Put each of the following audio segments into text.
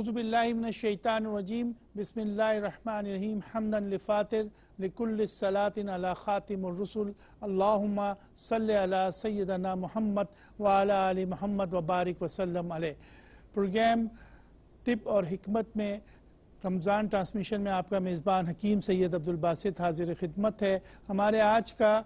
اعوذ باللہ من الشیطان الرجیم بسم اللہ الرحمن الرحیم حمدن لفاتر لکل صلاة علی خاتم الرسل اللہم صلی علی سیدنا محمد وعلی آل محمد وبارک وسلم علیہ. پروگرام طب اور حکمت میں رمضان ٹرانسمیشن میں آپ کا میزبان حکیم سید عبدالباسد حاضر خدمت ہے. ہمارے آج کا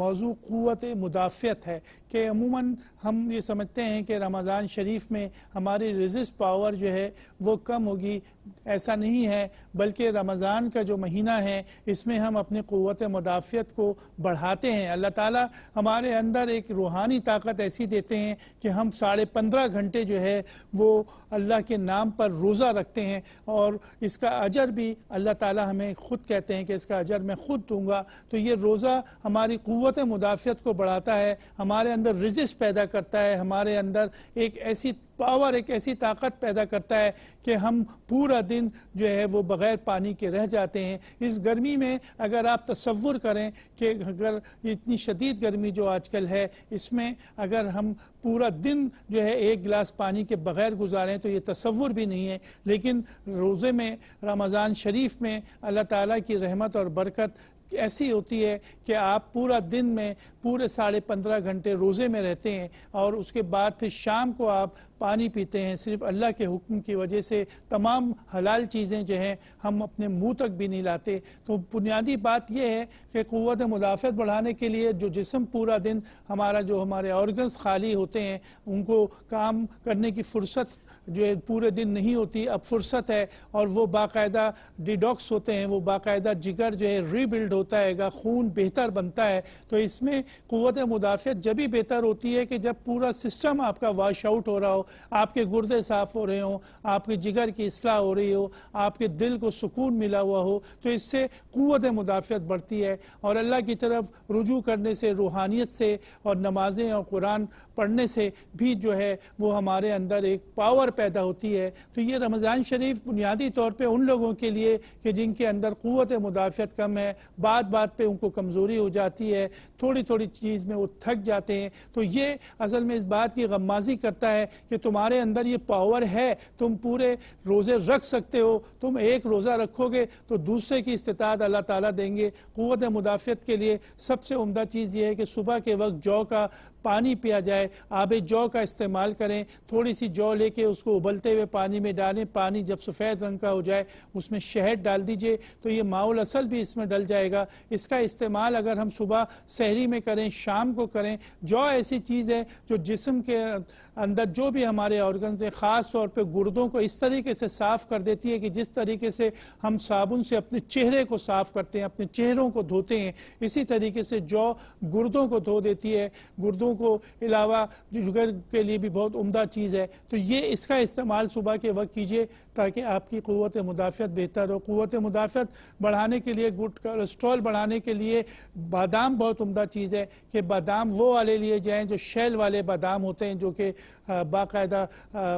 موضوع قوت مدافعت ہے کہ عموماً ہم یہ سمجھتے ہیں کہ رمضان شریف میں ہماری ریزسٹ پاور جو ہے وہ کم ہوگی. ایسا نہیں ہے، بلکہ رمضان کا جو مہینہ ہے اس میں ہم اپنی قوت مدافعت کو بڑھاتے ہیں. اللہ تعالیٰ ہمارے اندر ایک روحانی طاقت ایسی دیتے ہیں کہ ہم 15.5 گھنٹے جو ہے وہ اللہ کے نام پر روزہ رکھتے ہیں، اور اس کا اجر بھی اللہ تعالی ہمیں خود کہتے ہیں کہ اس کا اجر میں خود دوں گا. تو یہ روزہ ہماری قوت مدافعت کو بڑھاتا ہے، ہمارے اندر رزق پیدا کرتا ہے، ہمارے اندر ایک ایسی پاور، ایک ایسی طاقت پیدا کرتا ہے کہ ہم پورا دن جو ہے وہ بغیر پانی کے رہ جاتے ہیں. اس گرمی میں اگر آپ تصور کریں کہ اگر اتنی شدید گرمی جو آج کل ہے اس میں اگر ہم پورا دن جو ہے 1 گلاس پانی کے بغیر گزاریں تو یہ تصور بھی نہیں ہے. لیکن روزے میں، رمضان شریف میں اللہ تعالیٰ کی رحمت اور برکت ایسی ہوتی ہے کہ آپ پورا دن میں پورے 15.5 گھنٹے روزے میں رہتے ہیں، اور اس کے بعد پھر شام کو آپ پانی پیتے ہیں. صرف اللہ کے حکم کی وجہ سے تمام حلال چیزیں جو ہیں ہم اپنے منہ تک بھی نہیں لاتے. تو بنیادی بات یہ ہے کہ قوت مدافعت بڑھانے کے لیے جو جسم پورا دن ہمارا، جو ہمارے آرگنز خالی ہوتے ہیں، ان کو کام کرنے کی فرصت جو ہے پورے دن نہیں ہوتی، اب فرصت ہے، اور وہ باقاعدہ ڈیٹاکس ہوتے ہیں، وہ باقاعدہ جگر جو ہے ریبلڈ ہوتا ہے گا، خون بہتر بنتا ہے. تو اس میں قوت مدافعت جب ہی بہتر ہوتی ہے کہ جب پورا سسٹم آپ کا واش آؤٹ ہو رہا ہو، آپ کے گردے صاف ہو رہے ہوں، آپ کے جگر کی اصلاح ہو رہی ہو، آپ کے دل کو سکون ملا ہوا ہو، تو اس سے قوت مدافعت بڑھتی ہے. اور اللہ کی طرف رجوع کرنے سے، روحانیت سے اور نمازیں اور قرآن پڑھنے سے بھی جو ہے وہ ہمارے اندر ایک پاور پیدا ہوتی ہے. تو یہ رمضان شریف بنیادی طور پہ ان لوگوں کے لیے کہ جن کے اندر قوت مدافعت کم ہے، بات بات پہ ان کو کمزوری ہو جاتی ہے، تھوڑی تھوڑی چیز میں وہ تھک جاتے ہیں. تو یہ اصل میں اس بات کی غمازی کرتا ہے کہ تمہارے اندر یہ پاور ہے، تم پورے روزے رکھ سکتے ہو. تم 1 روزہ رکھو گے تو دوسرے کی استطاعت اللہ تعالیٰ دیں گے. قوت مدافعت کے لیے سب سے عمدہ چیز یہ ہے کہ صبح کے وقت جو کا پانی پیا جائے، آب جو کا استعمال کریں. تھوڑی سی جو لے کے اس کو ابلتے ہوئے پانی میں ڈالیں، پانی جب سفید رنگ کا ہو جائے اس میں شہد ڈال دیجئے تو یہ ماء العسل بھی اس میں ڈل جائے گا. اس کا استعمال اگر ہم صبح سحری میں کریں، شام کو کریں. جو ایسی چیز ہے جو جسم کے اندر جو بھی ہمارے آرگنز ہیں، خاص طور پہ گردوں کو اس طریقے سے صاف کر دیتی ہے کہ جس طریقے سے ہم صابن سے اپنے چہرے کو صاف کرتے ہیں، اپنے چہروں کو دھوتے ہیں، اسی طریقے سے جو گردوں کو دھو دیتی ہے. گردوں کو علاوہ جگر کے لیے بھی بہت عمدہ چیز ہے. تو یہ اس کا استعمال صبح کے وقت کیجئے تاکہ آپ کی قوت مدافعت بہتر ہو. قوت مدافعت بڑھانے کے لیے، گڈ کولسٹرول بڑھانے کے لیے بادام بہت عمدہ چیز ہے کہ بادام وہ والے لیے جائیں جو شیل والے بادام ہوتے ہیں، جو کہ باقاعدہ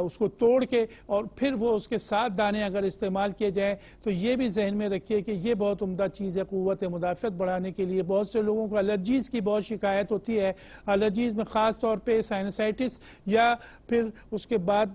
اس کو توڑ کے اور پھر وہ اس کے ساتھ دانے اگر استعمال کیے جائیں. تو یہ بھی ذہن میں رکھیے کہ یہ بہت عمدہ چیز ہے قوت مدافعت بڑھانے کے لیے. بہت سے لوگوں کو الرجیز کی بہت شکایت ہوتی ہے. الرجیز میں خاص طور پہ سائنسائٹس، یا پھر اس کے بعد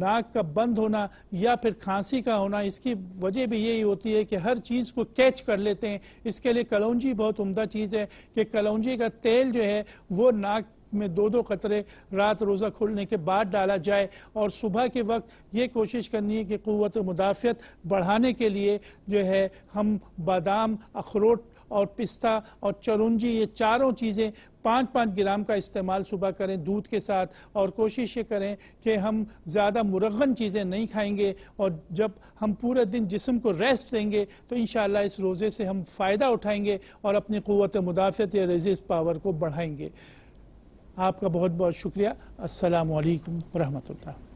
ناک کا بند ہونا، یا پھر کھانسی کا ہونا. اس کی وجہ بھی یہی ہوتی ہے کہ ہر چیز کو کیچ کر لیتے ہیں. اس کے لیے کلونجی بہت عمدہ چیز ہے کہ کلونجی کا تیل جو ہے وہ ناک میں 2 قطرے رات روزہ کھولنے کے بعد ڈالا جائے. اور صبح کے وقت یہ کوشش کرنی ہے کہ قوت مدافعت بڑھانے کے لیے جو ہے ہم بادام، اخروٹ اور پستہ اور چرنجی، یہ 4 چیزیں 5-5 گرام کا استعمال صبح کریں دودھ کے ساتھ. اور کوشش یہ کریں کہ ہم زیادہ مرغن چیزیں نہیں کھائیں گے، اور جب ہم پورے دن جسم کو ریسٹ دیں گے تو انشاءاللہ اس روزے سے ہم فائدہ اٹھائیں گے اور اپنی قوت مدافعت یا ریزسٹ پاور کو بڑھائیں گے. آپ کا بہت بہت شکریہ. السلام علیکم ورحمۃ اللہ.